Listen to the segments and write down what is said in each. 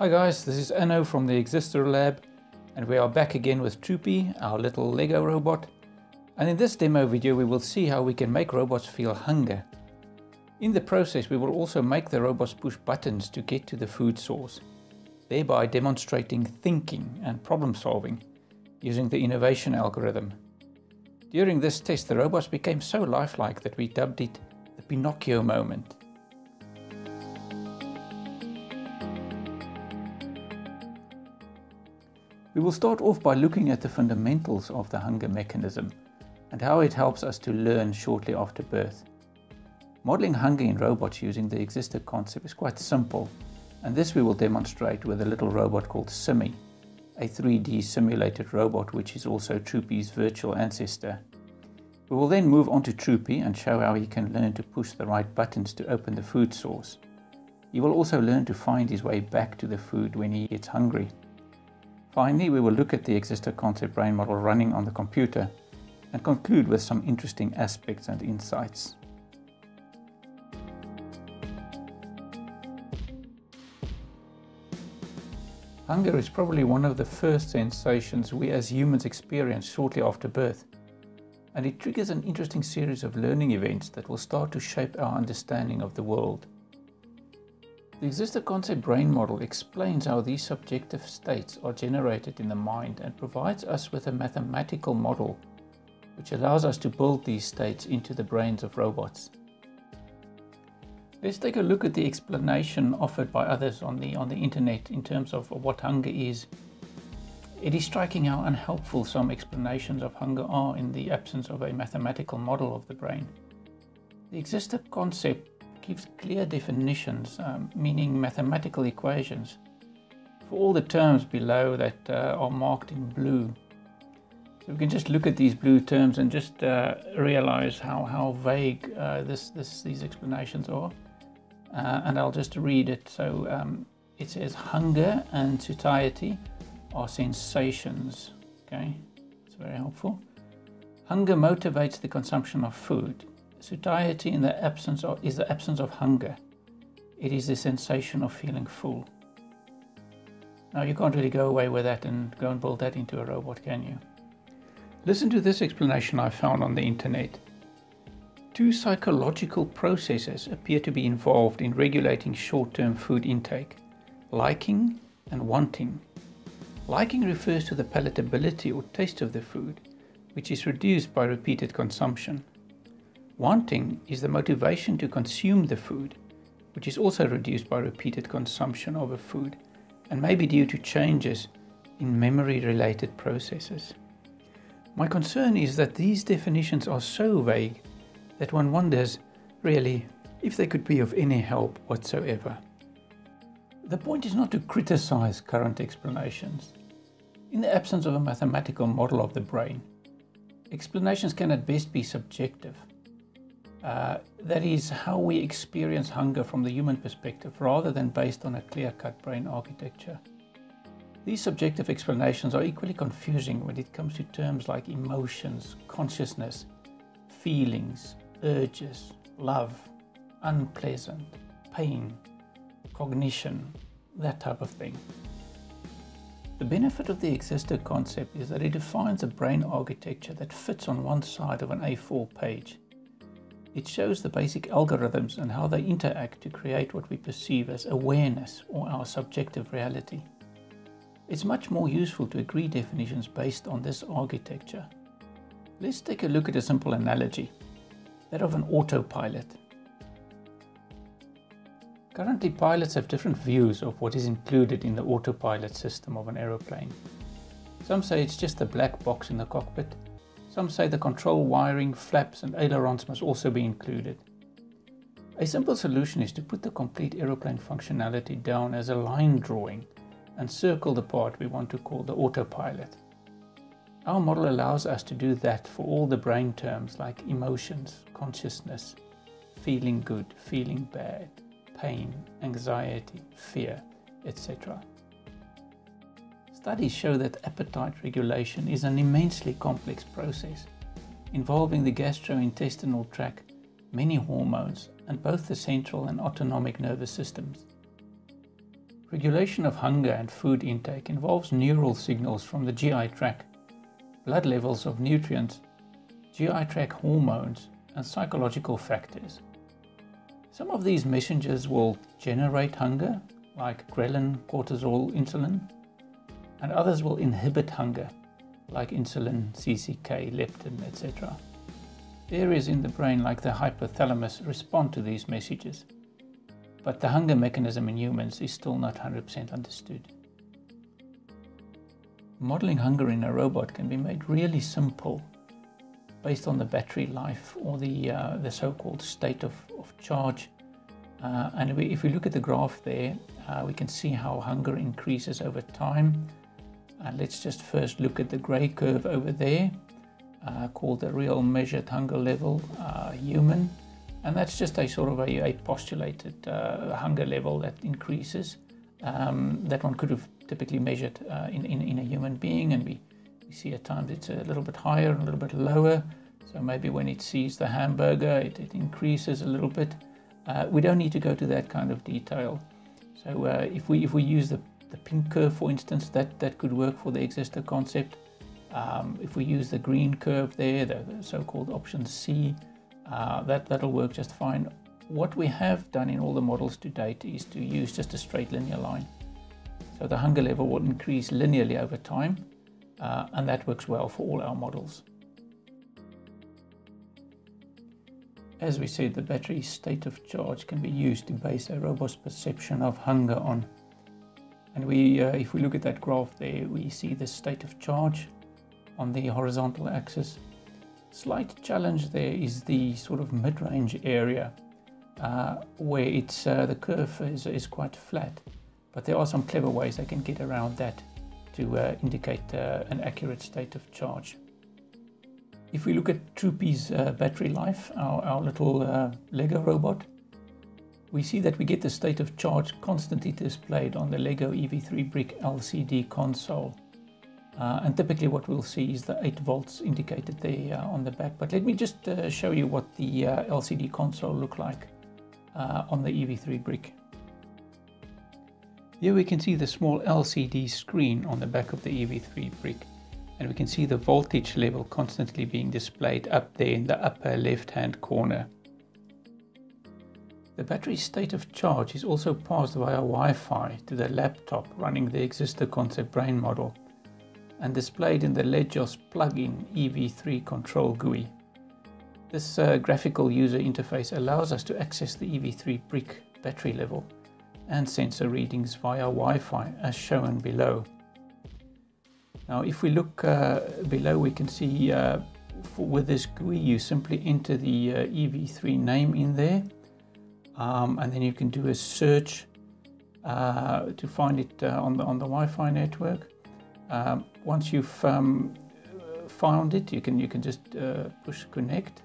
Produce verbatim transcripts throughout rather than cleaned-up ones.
Hi guys, this is Enno from the Xzistor lab, and we are back again with Troopy, our little Lego robot. And in this demo video we will see how we can make robots feel hunger. In the process we will also make the robots push buttons to get to the food source, thereby demonstrating thinking and problem solving using the innovation algorithm. During this test the robots became so lifelike that we dubbed it the Pinocchio moment. We will start off by looking at the fundamentals of the hunger mechanism and how it helps us to learn shortly after birth. Modeling hunger in robots using the Xzistor concept is quite simple, and this we will demonstrate with a little robot called Simi, a three D simulated robot which is also Troopy's virtual ancestor. We will then move on to Troopy and show how he can learn to push the right buttons to open the food source. He will also learn to find his way back to the food when he gets hungry. Finally, we will look at the Xzistor concept brain model running on the computer and conclude with some interesting aspects and insights. Hunger is probably one of the first sensations we as humans experience shortly after birth, and it triggers an interesting series of learning events that will start to shape our understanding of the world. The Xzistor concept brain model explains how these subjective states are generated in the mind and provides us with a mathematical model which allows us to build these states into the brains of robots. Let's take a look at the explanation offered by others on the, on the internet in terms of what hunger is. It is striking how unhelpful some explanations of hunger are in the absence of a mathematical model of the brain. The Xzistor concept gives clear definitions, um, meaning mathematical equations, for all the terms below that uh, are marked in blue. So we can just look at these blue terms and just uh, realize how, how vague uh, this, this, these explanations are. Uh, and I'll just read it. So um, it says hunger and satiety are sensations. Okay, it's very helpful. Hunger motivates the consumption of food. Satiety in the absence of, is the absence of hunger. It is the sensation of feeling full. Now you can't really go away with that and go and build that into a robot, can you? Listen to this explanation I found on the internet. Two psychological processes appear to be involved in regulating short-term food intake: liking and wanting. Liking refers to the palatability or taste of the food, which is reduced by repeated consumption. Wanting is the motivation to consume the food, which is also reduced by repeated consumption of a food and may be due to changes in memory-related processes. My concern is that these definitions are so vague that one wonders, really, if they could be of any help whatsoever. The point is not to criticize current explanations. In the absence of a mathematical model of the brain, explanations can at best be subjective. Uh, that is how we experience hunger from the human perspective rather than based on a clear-cut brain architecture. These subjective explanations are equally confusing when it comes to terms like emotions, consciousness, feelings, urges, love, unpleasant, pain, cognition, that type of thing. The benefit of the Xzistor concept is that it defines a brain architecture that fits on one side of an A four page. It shows the basic algorithms and how they interact to create what we perceive as awareness or our subjective reality. It's much more useful to agree definitions based on this architecture. Let's take a look at a simple analogy, that of an autopilot. Currently, pilots have different views of what is included in the autopilot system of an aeroplane. Some say it's just a black box in the cockpit. Some say the control wiring, flaps and ailerons must also be included. A simple solution is to put the complete aeroplane functionality down as a line drawing and circle the part we want to call the autopilot. Our model allows us to do that for all the brain terms like emotions, consciousness, feeling good, feeling bad, pain, anxiety, fear, et cetera. Studies show that appetite regulation is an immensely complex process, involving the gastrointestinal tract, many hormones, and both the central and autonomic nervous systems. Regulation of hunger and food intake involves neural signals from the G I tract, blood levels of nutrients, G I tract hormones, and psychological factors. Some of these messengers will generate hunger, like ghrelin, cortisol, insulin, and others will inhibit hunger, like insulin, C C K, leptin, et cetera. Areas in the brain like the hypothalamus respond to these messages, but the hunger mechanism in humans is still not one hundred percent understood. Modeling hunger in a robot can be made really simple based on the battery life or the, uh, the so-called state of, of charge. Uh, and we, if we look at the graph there, uh, we can see how hunger increases over time. Uh, let's just first look at the gray curve over there, uh, called the real measured hunger level, uh, human. And that's just a sort of a, a postulated uh, hunger level that increases. Um, that one could have typically measured uh, in, in, in a human being, and we, we see at times it's a little bit higher and a little bit lower. So maybe when it sees the hamburger, it, it increases a little bit. Uh, we don't need to go to that kind of detail. So uh, if, we, if we use the The pink curve, for instance, that, that could work for the Xzistor concept. Um, if we use the green curve there, the, the so-called option C, uh, that, that'll work just fine. What we have done in all the models to date is to use just a straight linear line. So the hunger level will increase linearly over time, uh, and that works well for all our models. As we said, the battery state of charge can be used to base a robot's perception of hunger on. And we, uh, if we look at that graph there, we see the state of charge on the horizontal axis. Slight challenge there is the sort of mid-range area uh, where it's, uh, the curve is, is quite flat. But there are some clever ways they can get around that to uh, indicate uh, an accurate state of charge. If we look at Troopy's uh, battery life, our, our little uh, LEGO robot, we see that we get the state of charge constantly displayed on the LEGO E V three brick L C D console. Uh, and typically what we'll see is the eight volts indicated there uh, on the back. But let me just uh, show you what the uh, L C D console looked like uh, on the E V three brick. Here we can see the small L C D screen on the back of the E V three brick. And we can see the voltage level constantly being displayed up there in the upper left-hand corner. The battery state of charge is also passed via Wi-Fi to the laptop running the Xzistor Concept Brain Model and displayed in the LegOS plug-in E V three control G U I. This uh, graphical user interface allows us to access the E V three brick battery level and sensor readings via Wi-Fi as shown below. Now if we look uh, below, we can see uh, for, with this G U I you simply enter the uh, E V three name in there. Um, and then you can do a search uh, to find it uh, on the on the Wi-Fi network. Um, once you've um, found it, you can you can just uh, push connect,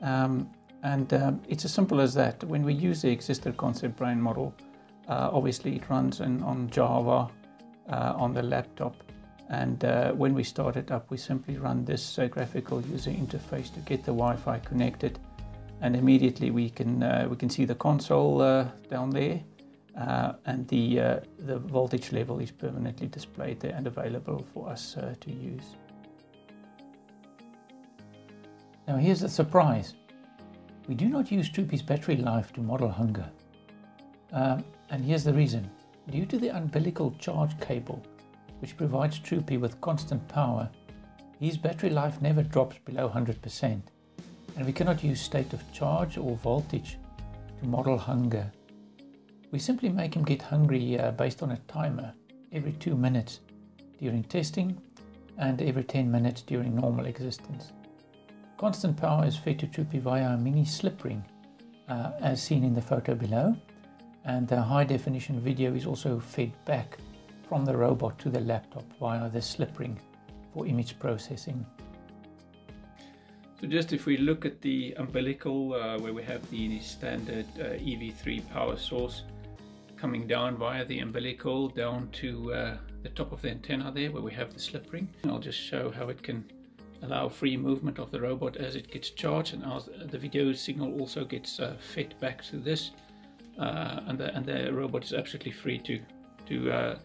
um, and uh, it's as simple as that. When we use the Xzistor Concept Brain Model, uh, obviously it runs in, on Java uh, on the laptop, and uh, when we start it up, we simply run this uh, graphical user interface to get the Wi-Fi connected. And immediately we can uh, we can see the console uh, down there, uh, and the uh, the voltage level is permanently displayed there and available for us uh, to use. Now here's the surprise: we do not use Troopy's battery life to model hunger, um, and here's the reason: due to the umbilical charge cable, which provides Troopy with constant power, his battery life never drops below one hundred percent. And we cannot use state of charge or voltage to model hunger. We simply make him get hungry uh, based on a timer every two minutes during testing and every ten minutes during normal existence. Constant power is fed to Troopy via a mini slip ring, uh, as seen in the photo below, and the high definition video is also fed back from the robot to the laptop via the slip ring for image processing. So just if we look at the umbilical uh, where we have the standard uh, E V three power source coming down via the umbilical down to uh, the top of the antenna there where we have the slip ring. And I'll just show how it can allow free movement of the robot as it gets charged, and as the video signal also gets uh, fed back to this, uh, and, the, and the robot is absolutely free to to uh,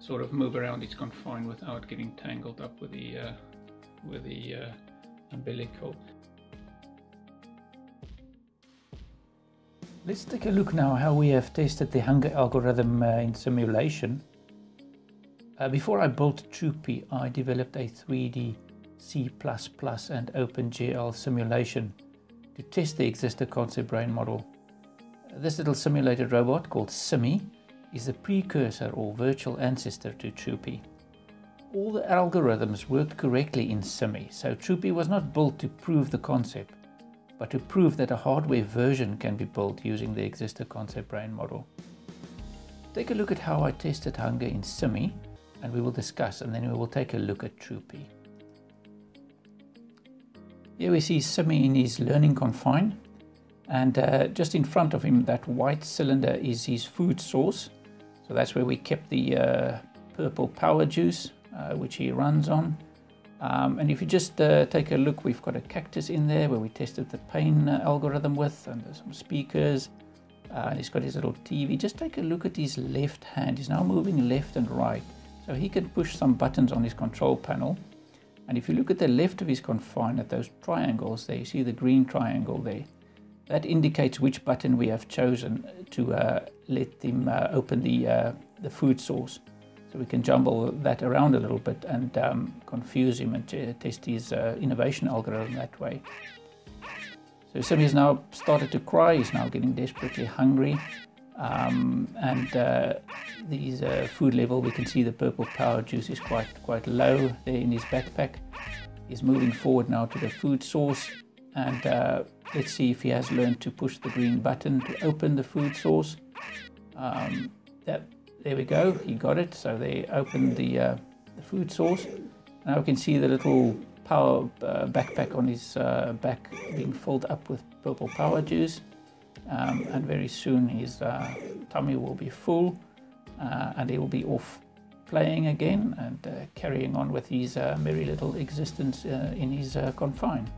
sort of move around its confine without getting tangled up with the uh, with the uh, umbilical. Let's take a look now how we have tested the hunger algorithm uh, in simulation. Uh, before I built Troopy, I developed a three D C plus plus and OpenGL simulation to test the Xzistor Concept Brain Model. This little simulated robot called Simi is a precursor or virtual ancestor to Troopy. All the algorithms worked correctly in Simi, so Troopy was not built to prove the concept, but to prove that a hardware version can be built using the Xzistor Concept Brain Model. Take a look at how I tested hunger in Simi, and we will discuss, and then we will take a look at Troopy. Here we see Simi in his learning confine, and uh, just in front of him that white cylinder is his food source. So that's where we kept the uh, purple power juice, uh, which he runs on. Um, and if you just uh, take a look, we've got a cactus in there where we tested the pain uh, algorithm with, and some speakers. Uh, and he's got his little T V. Just take a look at his left hand. He's now moving left and right, so he can push some buttons on his control panel. And if you look at the left of his confine, at those triangles there, you see the green triangle there. That indicates which button we have chosen to uh, let him uh, open the, uh, the food source. So we can jumble that around a little bit and um, confuse him and test his uh, innovation algorithm that way. So Simi has now started to cry. He's now getting desperately hungry. Um, and uh, these uh, food level, we can see the purple power juice is quite quite low there in his backpack. He's moving forward now to the food source, and uh, let's see if he has learned to push the green button to open the food source. Um, that, there we go, he got it. So they opened the, uh, the food source. Now we can see the little power uh, backpack on his uh, back being filled up with purple power juice. Um, and very soon his uh, tummy will be full, uh, and he will be off playing again and uh, carrying on with his uh, merry little existence uh, in his uh, confine.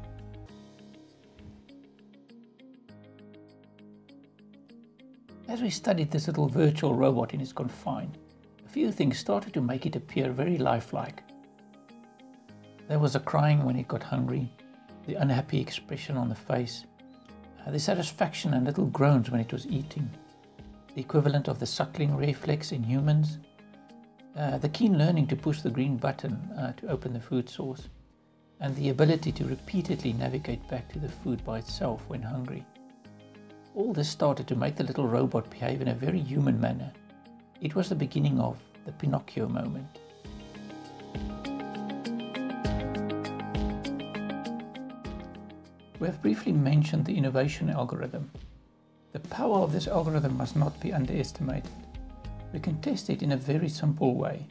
As we studied this little virtual robot in his confine, a few things started to make it appear very lifelike. There was a crying when it got hungry, the unhappy expression on the face, the satisfaction and little groans when it was eating, the equivalent of the suckling reflex in humans, uh, the keen learning to push the green button uh, to open the food source, and the ability to repeatedly navigate back to the food by itself when hungry. All this started to make the little robot behave in a very human manner. It was the beginning of the Pinocchio moment. We have briefly mentioned the innovation algorithm. The power of this algorithm must not be underestimated. We can test it in a very simple way.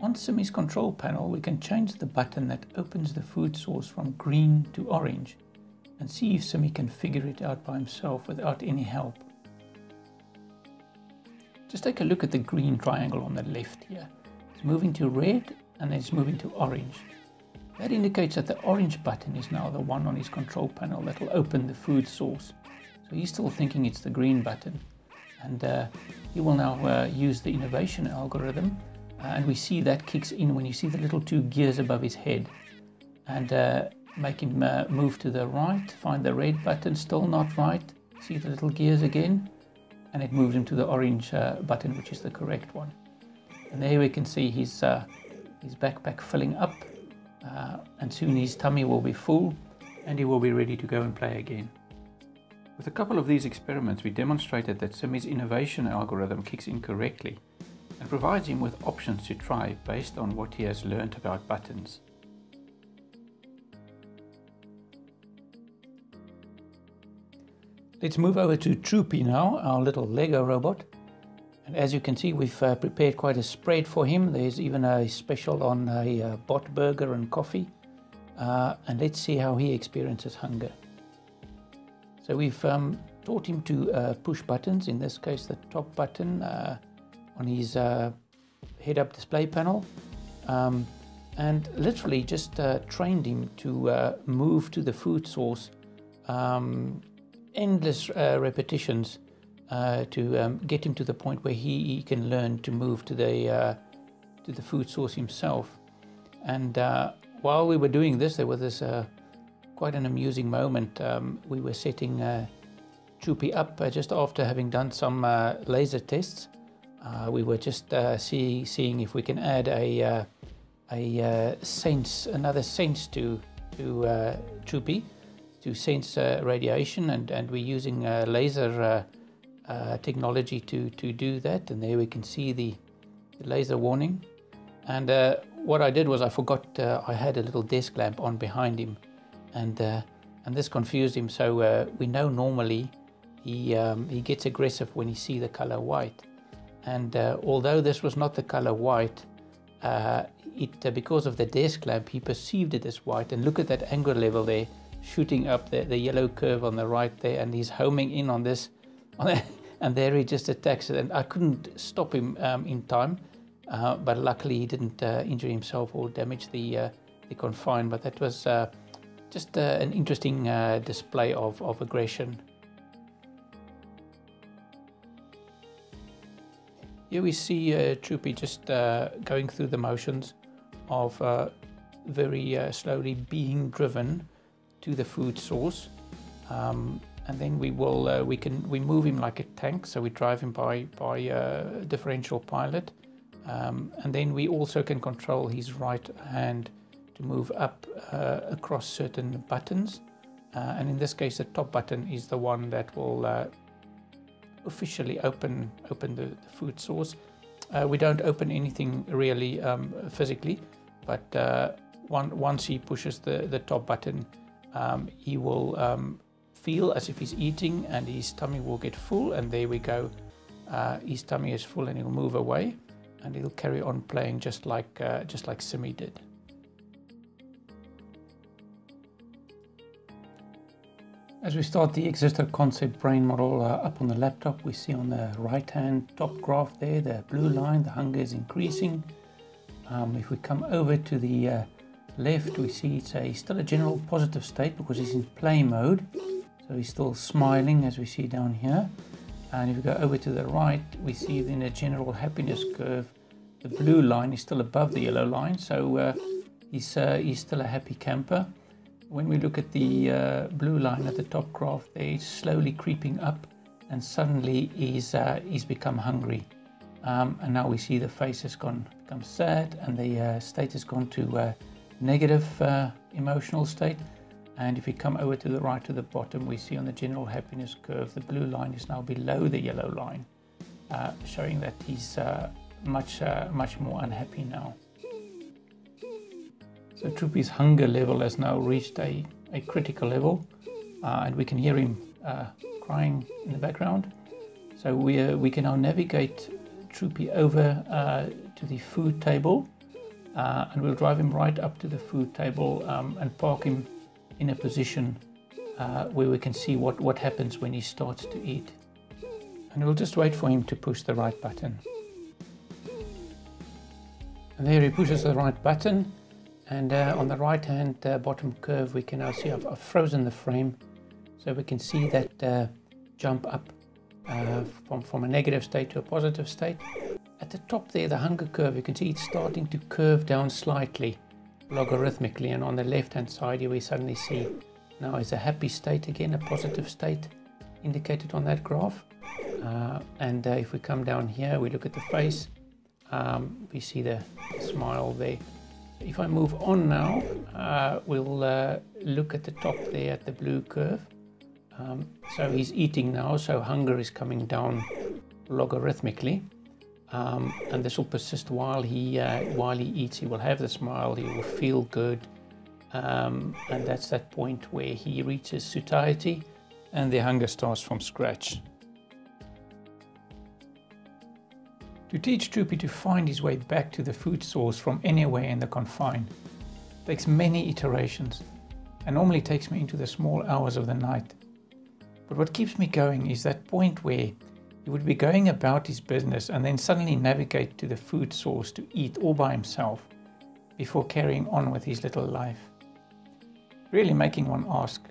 On Simi's control panel, we can change the button that opens the food source from green to orange and see if Simi can figure it out by himself without any help. Just take a look at the green triangle on the left here. It's moving to red and then it's moving to orange. That indicates that the orange button is now the one on his control panel that will open the food source. So he's still thinking it's the green button. And uh, he will now uh, use the innovation algorithm. Uh, and we see that kicks in when you see the little two gears above his head. And uh, make him uh, move to the right, find the red button, still not right. See the little gears again. And it moves him to the orange uh, button, which is the correct one. And there we can see his, uh, his backpack filling up. Uh, and soon his tummy will be full and he will be ready to go and play again. With a couple of these experiments, we demonstrated that Simi's innovation algorithm kicks in correctly and provides him with options to try based on what he has learned about buttons. Let's move over to Troopy now, our little Lego robot. And as you can see, we've uh, prepared quite a spread for him. There's even a special on a uh, bot burger and coffee. Uh, and let's see how he experiences hunger. So we've um, taught him to uh, push buttons, in this case the top button uh, on his uh, head-up display panel. Um, and literally just uh, trained him to uh, move to the food source, um, endless uh, repetitions. uh, to um, get him to the point where he, he can learn to move to the, uh, to the food source himself. And uh, while we were doing this, there was this uh, quite an amusing moment. Um, we were setting uh, Troopy up uh, just after having done some uh, laser tests. Uh, we were just uh, see, seeing if we can add a, uh, a uh, sense, another sense to, to uh, Troopy, to sense uh, radiation, and, and we're using uh, laser uh, uh, technology to, to do that. And there we can see the, the laser warning. And uh, what I did was I forgot uh, I had a little desk lamp on behind him, and, uh, and this confused him. So uh, we know normally he, um, he gets aggressive when he sees the color white. And uh, although this was not the color white, uh, it, uh, because of the desk lamp, he perceived it as white. And look at that angle level there, shooting up the, the yellow curve on the right there, and he's homing in on this, on that, and there he just attacks it. And I couldn't stop him um, in time, uh, but luckily he didn't uh, injure himself or damage the, uh, the confine. But that was uh, just uh, an interesting uh, display of, of aggression. Here we see uh, Troopy just uh, going through the motions of uh, very uh, slowly being driven to the food source, um, and then we will uh, we can we move him like a tank. So we drive him by by uh, differential pilot, um, and then we also can control his right hand to move up uh, across certain buttons, uh, and in this case, the top button is the one that will. Uh, officially open open the, the food source. Uh, we don't open anything really um, physically, but uh, one, once he pushes the, the top button, um, he will um, feel as if he's eating, and his tummy will get full, and there we go. Uh, his tummy is full, and he'll move away, and he'll carry on playing just like, uh, just like Simi did. As we start the Xzistor Concept Brain Model uh, up on the laptop, we see on the right-hand top graph there, the blue line, the hunger is increasing. Um, if we come over to the uh, left, we see it's a, still a general positive state because he's in play mode. So he's still smiling, as we see down here. And if we go over to the right, we see in a general happiness curve, the blue line is still above the yellow line. So uh, he's, uh, he's still a happy camper. When we look at the uh, blue line at the top graph, they're slowly creeping up, and suddenly he's, uh, he's become hungry. Um, and now we see the face has gone become sad, and the uh, state has gone to uh, negative uh, emotional state. And if we come over to the right to the bottom, we see on the general happiness curve, the blue line is now below the yellow line, uh, showing that he's uh, much, uh, much more unhappy now. So Troopy's hunger level has now reached a, a critical level, uh, and we can hear him uh, crying in the background. So we, uh, we can now navigate Troopy over uh, to the food table, uh, and we'll drive him right up to the food table um, and park him in a position uh, where we can see what, what happens when he starts to eat. And we'll just wait for him to push the right button. And there he pushes the right button. And uh, on the right-hand uh, bottom curve, we can now see I've, I've frozen the frame, so we can see that uh, jump up uh, from, from a negative state to a positive state. At the top there, the hunger curve, you can see it's starting to curve down slightly, logarithmically. And on the left-hand side here, we suddenly see now it's a happy state again, a positive state indicated on that graph. Uh, and uh, if we come down here, we look at the face, um, we see the smile there. If I move on now, uh, we'll uh, look at the top there at the blue curve. Um, so he's eating now, so hunger is coming down logarithmically. Um, and this will persist while he, uh, while he eats. He will have the smile, he will feel good. Um, and that's that point where he reaches satiety and the hunger starts from scratch. To teach Troopy to find his way back to the food source from anywhere in the confine takes many iterations and normally takes me into the small hours of the night. But what keeps me going is that point where he would be going about his business and then suddenly navigate to the food source to eat all by himself before carrying on with his little life. Really making one ask,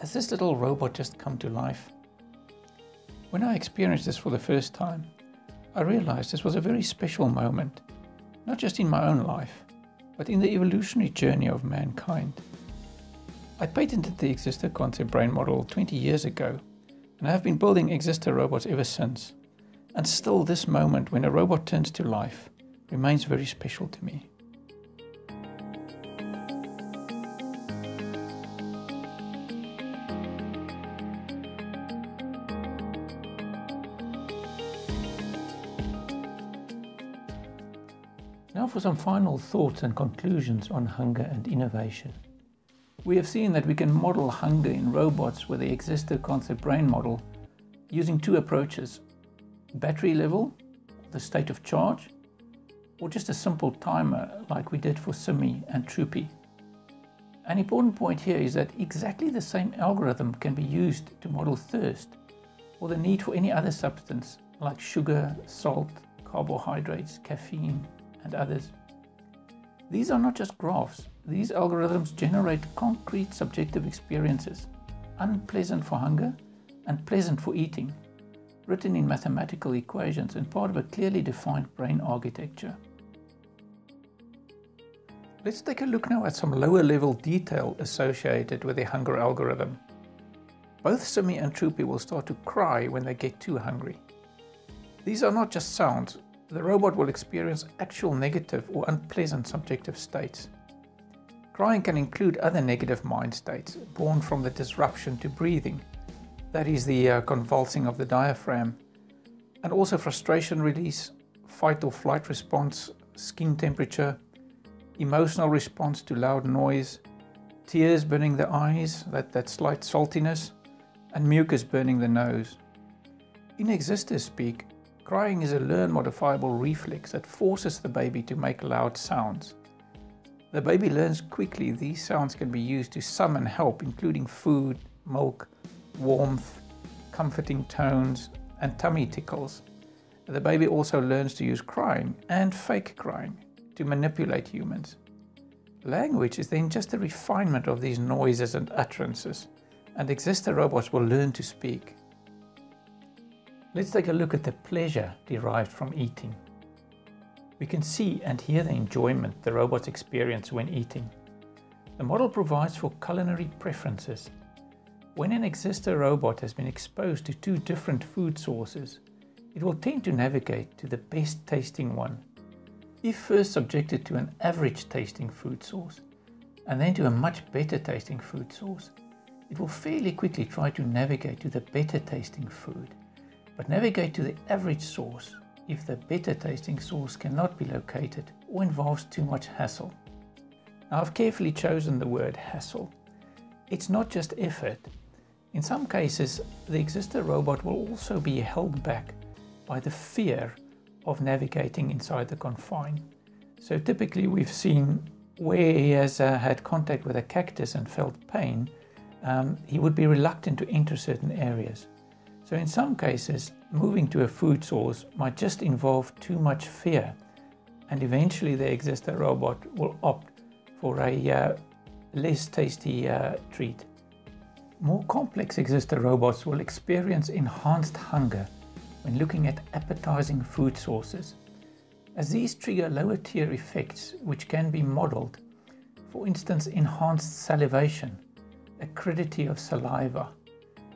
has this little robot just come to life? When I experienced this for the first time, I realized this was a very special moment, not just in my own life, but in the evolutionary journey of mankind. I patented the Xzistor Concept Brain Model twenty years ago, and I have been building Xzistor robots ever since. And still this moment when a robot turns to life remains very special to me. Now for some final thoughts and conclusions on hunger and innovation. We have seen that we can model hunger in robots with the Xzistor Concept Brain Model using two approaches: battery level, the state of charge, or just a simple timer like we did for Simi and Troopy. An important point here is that exactly the same algorithm can be used to model thirst or the need for any other substance like sugar, salt, carbohydrates, caffeine, and others. These are not just graphs. These algorithms generate concrete subjective experiences, unpleasant for hunger and pleasant for eating, written in mathematical equations and part of a clearly defined brain architecture. Let's take a look now at some lower level detail associated with the hunger algorithm. Both Simi and Troopy will start to cry when they get too hungry. These are not just sounds. The robot will experience actual negative or unpleasant subjective states. Crying can include other negative mind states born from the disruption to breathing, that is the uh, convulsing of the diaphragm, and also frustration release, fight or flight response, skin temperature, emotional response to loud noise, tears burning the eyes, that, that slight saltiness, and mucus burning the nose. In Xzistor speak, crying is a learned modifiable reflex that forces the baby to make loud sounds. The baby learns quickly these sounds can be used to summon help, including food, milk, warmth, comforting tones, and tummy tickles. The baby also learns to use crying and fake crying to manipulate humans. Language is then just a refinement of these noises and utterances, and Xzistor robots will learn to speak. Let's take a look at the pleasure derived from eating. We can see and hear the enjoyment the robots experience when eating. The model provides for culinary preferences. When an Xzistor robot has been exposed to two different food sources, it will tend to navigate to the best tasting one, if first subjected to an average tasting food source, and then to a much better tasting food source. It will fairly quickly try to navigate to the better tasting food, but navigate to the average source if the better tasting source cannot be located or involves too much hassle. Now, I've carefully chosen the word hassle. It's not just effort. In some cases, the Xzistor robot will also be held back by the fear of navigating inside the confine. So typically we've seen where he has uh, had contact with a cactus and felt pain, um, he would be reluctant to enter certain areas. So in some cases, moving to a food source might just involve too much fear, and eventually the Xzistor robot will opt for a uh, less tasty uh, treat. More complex Xzistor robots will experience enhanced hunger when looking at appetizing food sources, as these trigger lower tier effects which can be modeled, for instance enhanced salivation, acridity of saliva,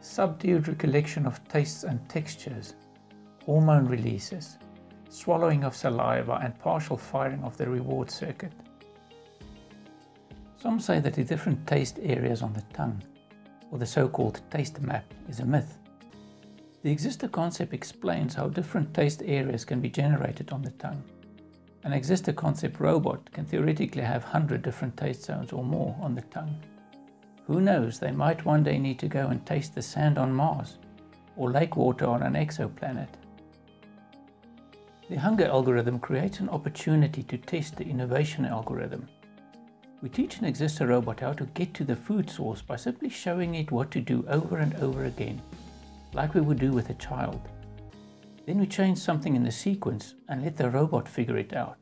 subdued recollection of tastes and textures, hormone releases, swallowing of saliva, and partial firing of the reward circuit. Some say that the different taste areas on the tongue, or the so-called taste map, is a myth. The Xzistor concept explains how different taste areas can be generated on the tongue. An Xzistor concept robot can theoretically have one hundred different taste zones or more on the tongue. Who knows, they might one day need to go and taste the sand on Mars, or lake water on an exoplanet. The hunger algorithm creates an opportunity to test the innovation algorithm. We teach an Xzistor robot how to get to the food source by simply showing it what to do over and over again, like we would do with a child. Then we change something in the sequence and let the robot figure it out.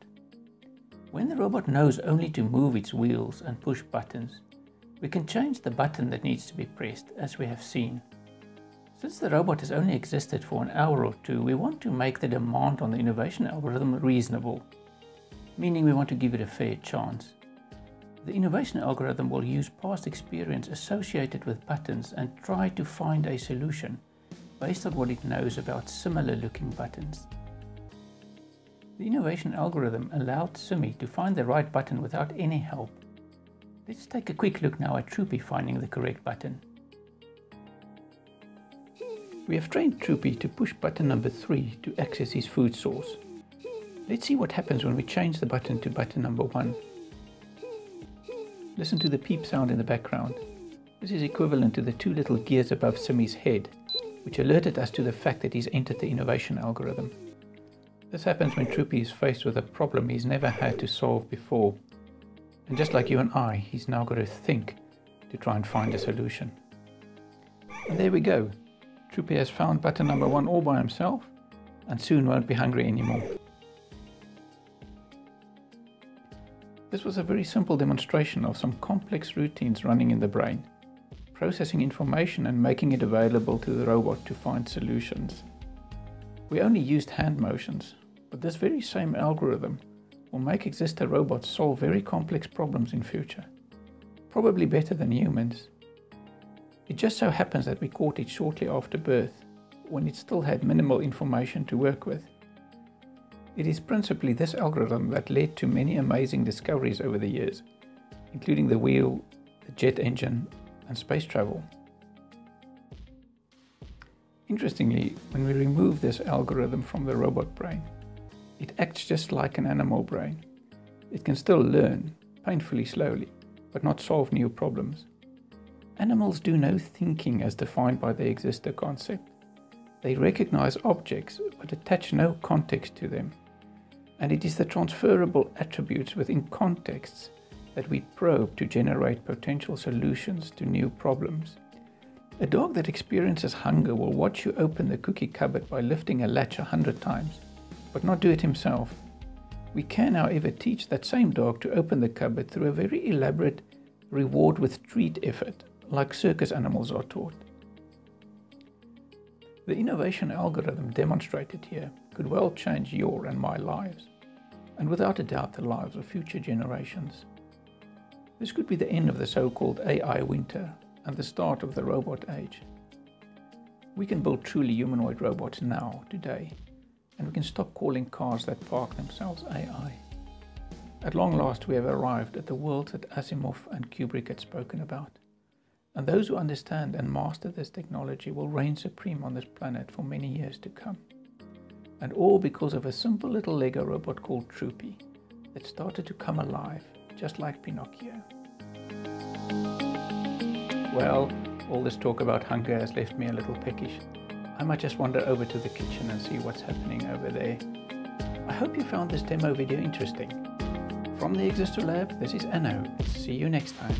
When the robot knows only to move its wheels and push buttons, we can change the button that needs to be pressed, as we have seen. Since the robot has only existed for an hour or two, we want to make the demand on the innovation algorithm reasonable, meaning we want to give it a fair chance. The innovation algorithm will use past experience associated with buttons and try to find a solution based on what it knows about similar looking buttons. The innovation algorithm allowed Simi to find the right button without any help. Let's take a quick look now at Troopy finding the correct button. We have trained Troopy to push button number three to access his food source. Let's see what happens when we change the button to button number one. Listen to the peep sound in the background. This is equivalent to the two little gears above Simi's head, which alerted us to the fact that he's entered the innovation algorithm. This happens when Troopy is faced with a problem he's never had to solve before. And just like you and I, he's now got to think to try and find a solution. And there we go. Troopy has found button number one all by himself, and soon won't be hungry anymore. This was a very simple demonstration of some complex routines running in the brain, processing information and making it available to the robot to find solutions. We only used hand motions, but this very same algorithm will make Xzistor robots solve very complex problems in future, probably better than humans. It just so happens that we caught it shortly after birth, when it still had minimal information to work with. It is principally this algorithm that led to many amazing discoveries over the years, including the wheel, the jet engine, and space travel. Interestingly, when we remove this algorithm from the robot brain, it acts just like an animal brain. It can still learn, painfully slowly, but not solve new problems. Animals do no thinking as defined by the Xzistor concept. They recognize objects but attach no context to them. And it is the transferable attributes within contexts that we probe to generate potential solutions to new problems. A dog that experiences hunger will watch you open the cookie cupboard by lifting a latch a hundred times, but not do it himself. We can, however, teach that same dog to open the cupboard through a very elaborate reward with treat effort, like circus animals are taught. The innovation algorithm demonstrated here could well change your and my lives, and without a doubt the lives of future generations. This could be the end of the so-called A I winter and the start of the robot age. We can build truly humanoid robots now, today, and we can stop calling cars that park themselves A I. At long last, we have arrived at the world that Asimov and Kubrick had spoken about. And those who understand and master this technology will reign supreme on this planet for many years to come. And all because of a simple little Lego robot called Troopy that started to come alive, just like Pinocchio. Well, all this talk about hunger has left me a little peckish. I might just wander over to the kitchen and see what's happening over there. I hope you found this demo video interesting. From the Xzistor Lab, this is Enno. See you next time.